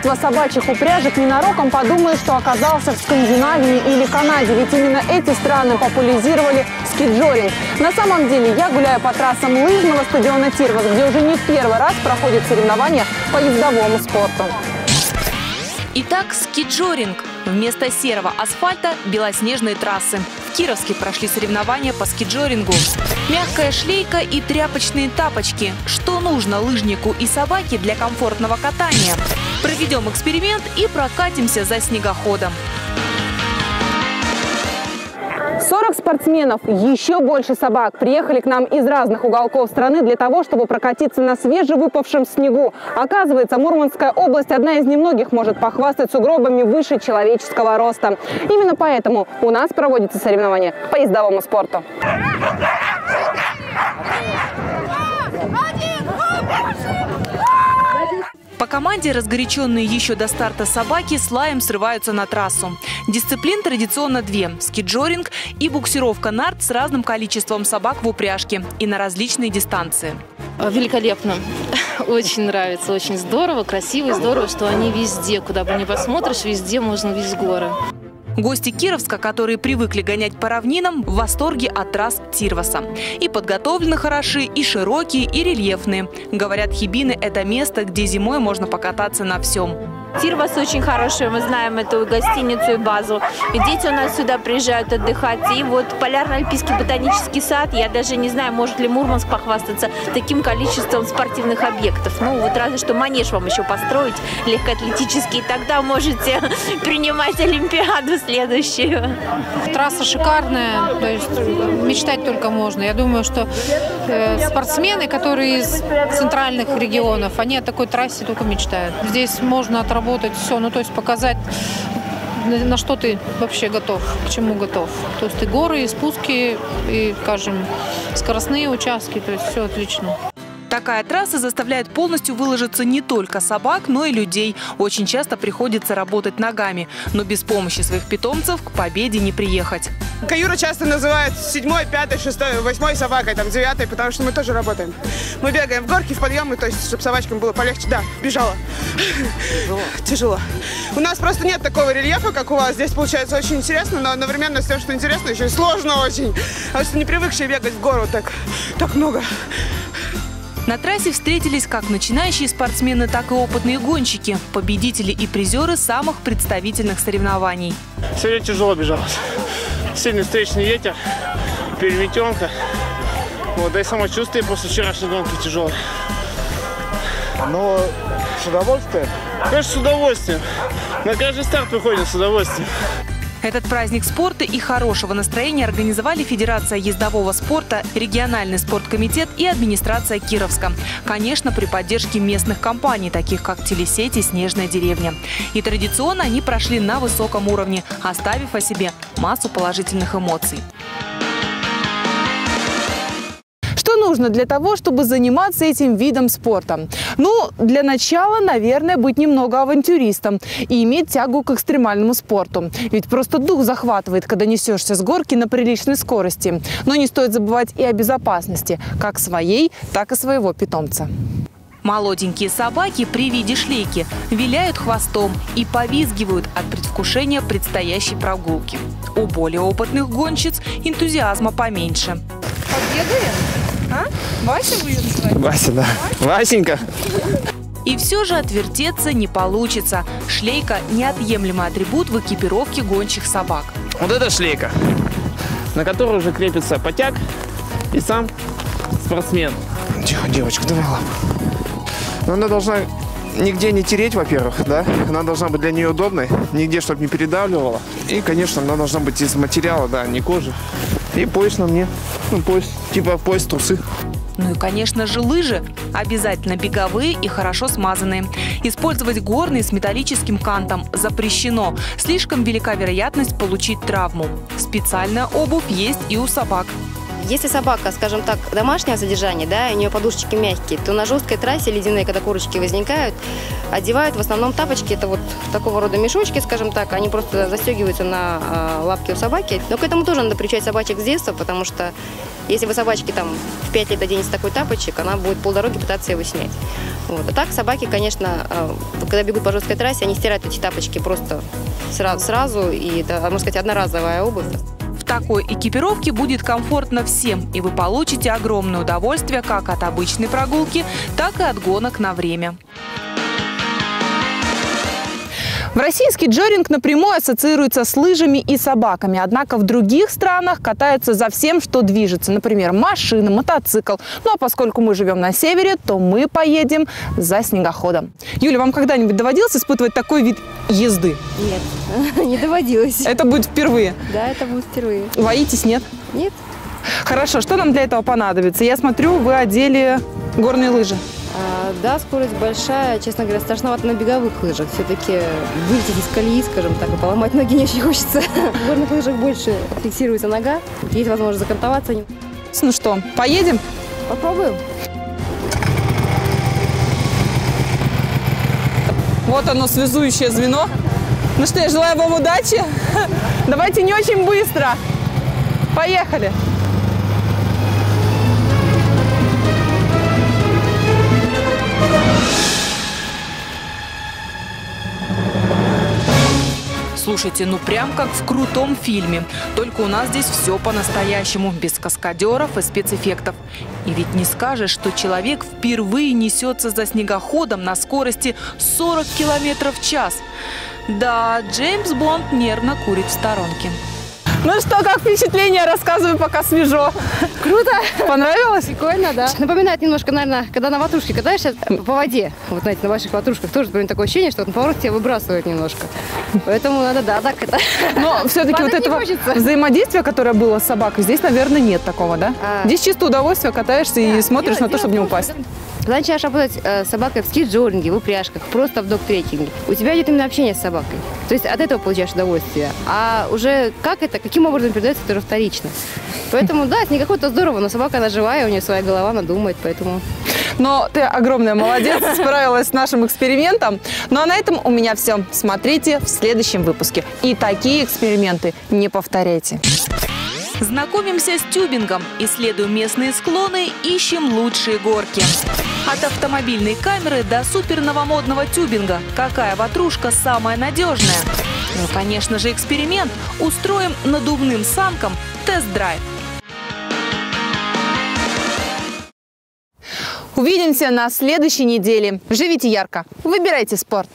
количество собачьих упряжек ненароком подумаешь, что оказался в Скандинавии или Канаде, ведь именно эти страны популяризировали скиджоринг. На самом деле я гуляю по трассам лыжного стадиона Тирва, где уже не в первый раз проходят соревнования по ездовому спорту. Итак, скиджоринг. Вместо серого асфальта – белоснежные трассы. В Кировске прошли соревнования по скиджорингу. Мягкая шлейка и тряпочные тапочки. Что нужно лыжнику и собаке для комфортного катания? Проведем эксперимент и прокатимся за снегоходом. 40 спортсменов, еще больше собак приехали к нам из разных уголков страны для того, чтобы прокатиться на свежевыпавшем снегу. Оказывается, Мурманская область одна из немногих может похвастать сугробами выше человеческого роста. Именно поэтому у нас проводятся соревнования по ездовому спорту. По команде разгоряченные еще до старта собаки с лаем срываются на трассу. Дисциплин традиционно две – скиджоринг и буксировка нарт с разным количеством собак в упряжке и на различные дистанции. Великолепно. Очень нравится, очень здорово, красиво и здорово, что они везде, куда бы ни посмотришь, везде можно видеть горы. Гости Кировска, которые привыкли гонять по равнинам, в восторге от трасс Тирваса. И подготовлены хороши, и широкие, и рельефные. Говорят, Хибины – это место, где зимой можно покататься на всем. Тирвас очень хороший, мы знаем эту гостиницу и базу. И дети у нас сюда приезжают отдыхать. И вот Полярно-Альпийский ботанический сад, я даже не знаю, может ли Мурманск похвастаться таким количеством спортивных объектов. Ну вот разве что манеж вам еще построить, легкоатлетический, тогда можете принимать Олимпиаду следующую. Трасса шикарная, то есть мечтать только можно. Я думаю, что спортсмены, которые из центральных регионов, они о такой трассе только мечтают. Здесь можно отработать. Все, ну то есть показать, на что ты вообще готов, к чему готов. То есть и горы, и спуски, и, скажем, скоростные участки, то есть все отлично. Такая трасса заставляет полностью выложиться не только собак, но и людей. Очень часто приходится работать ногами, но без помощи своих питомцев к победе не приехать. Каюру часто называют 7-й, 5-й, 6-й, 8-й собакой, там 9-й, потому что мы тоже работаем. Мы бегаем в горки, в подъемы, то есть, чтобы собачкам было полегче. Да, бежала. Тяжело. У нас просто нет такого рельефа, как у вас. Здесь получается очень интересно, но одновременно с тем, что интересно, еще и сложно очень. Потому что не привыкшие бегать в гору так много. На трассе встретились как начинающие спортсмены, так и опытные гонщики, победители и призеры самых представительных соревнований. Сегодня тяжело бежалось. Сильный встречный ветер, переметенка. Вот, да и самочувствие после вчерашней гонки тяжелое. Но с удовольствием? Конечно, с удовольствием. На каждый старт выходим с удовольствием. Этот праздник спорта и хорошего настроения организовали Федерация ездового спорта, региональный спорткомитет и администрация Кировска. Конечно, при поддержке местных компаний, таких как телесеть и «Снежная деревня». И традиционно они прошли на высоком уровне, оставив о себе массу положительных эмоций. Что нужно для того, чтобы заниматься этим видом спорта? Ну, для начала, наверное, быть немного авантюристом и иметь тягу к экстремальному спорту. Ведь просто дух захватывает, когда несешься с горки на приличной скорости. Но не стоит забывать и о безопасности, как своей, так и своего питомца. Молоденькие собаки при виде шлейки виляют хвостом и повизгивают от предвкушения предстоящей прогулки. У более опытных гонщиц энтузиазма поменьше. Побегаем? А? Вася вы ее называете? Вася, да. Васенька. И все же отвертеться не получится. Шлейка – неотъемлемый атрибут в экипировке гончих собак. Вот это шлейка, на которую уже крепится потяг и сам спортсмен. Тихо, девочка, давай лапу. Но она должна нигде не тереть, во-первых, да? Она должна быть для нее удобной, нигде, чтобы не передавливала. И, конечно, она должна быть из материала, да, не кожи. И пояс на мне. Ну, пояс, типа пояс, трусы. Ну и, конечно же, лыжи. Обязательно беговые и хорошо смазанные. Использовать горные с металлическим кантом запрещено. Слишком велика вероятность получить травму. Специальная обувь есть и у собак. Если собака, скажем так, домашнего содержания, да, и у нее подушечки мягкие, то на жесткой трассе ледяные, когда курочки возникают, одевают в основном тапочки, это вот такого рода мешочки, скажем так, они просто застегиваются на лапки у собаки. Но к этому тоже надо приучать собачек с детства, потому что если вы собачке там в 5 лет оденете такой тапочек, она будет полдороги пытаться его снять. Вот. А так собаки, конечно, когда бегут по жесткой трассе, они стирают эти тапочки просто сразу, и это, можно сказать, одноразовая обувь. В такой экипировке будет комфортно всем, и вы получите огромное удовольствие как от обычной прогулки, так и от гонок на время. В России скиджоринг напрямую ассоциируется с лыжами и собаками. Однако в других странах катаются за всем, что движется. Например, машина, мотоцикл. Ну а поскольку мы живем на севере, то мы поедем за снегоходом. Юля, вам когда-нибудь доводилось испытывать такой вид езды? Нет, не доводилось. Это будет впервые? Да, это будет впервые. Боитесь, нет? Нет. Хорошо, что нам для этого понадобится? Я смотрю, вы одели горные лыжи. Да, скорость большая. Честно говоря, страшновато на беговых лыжах. Все-таки вылететь из колеи, скажем так, и поломать ноги не очень хочется. В горных лыжах больше фиксируется нога. Есть возможность закантоваться. Ну что, поедем? Попробуем. Вот оно, связующее звено. Ну что, я желаю вам удачи. Давайте не очень быстро. Поехали. Слушайте, ну прям как в крутом фильме. Только у нас здесь все по-настоящему, без каскадеров и спецэффектов. И ведь не скажешь, что человек впервые несется за снегоходом на скорости 40 км в час. Да, Джеймс Бонд нервно курит в сторонке. Ну что, как впечатление? Рассказываю, пока свежо. Круто. Понравилось? Прикольно, да. Напоминает немножко, наверное, когда на ватрушке катаешься по воде. Вот, знаете, на ваших ватрушках тоже такое ощущение, что на поворот тебя выбрасывают немножко. Поэтому надо, да, так это. Но все-таки вот этого взаимодействия, которое было с собакой, здесь, наверное, нет такого, да? Здесь чисто удовольствие катаешься и смотришь на то, чтобы не упасть. Когда начинаешь работать с собакой в скиджоринге, в упряжках, просто в док-трекинге, у тебя идет именно общение с собакой. То есть от этого получаешь удовольствие. А уже как это, каким образом передается, это уже вторично. Поэтому, да, снегоход-то здорово, но собака, она живая, у нее своя голова, она думает, поэтому... Но ты огромная молодец, справилась с нашим экспериментом. Ну а на этом у меня все. Смотрите в следующем выпуске. И такие эксперименты не повторяйте. Знакомимся с тюбингом, исследуем местные склоны, ищем лучшие горки. От автомобильной камеры до суперновомодного тюбинга. Какая ватрушка самая надежная? Ну, конечно же, эксперимент. Устроим надувным санкам тест-драйв. Увидимся на следующей неделе. Живите ярко, выбирайте спорт.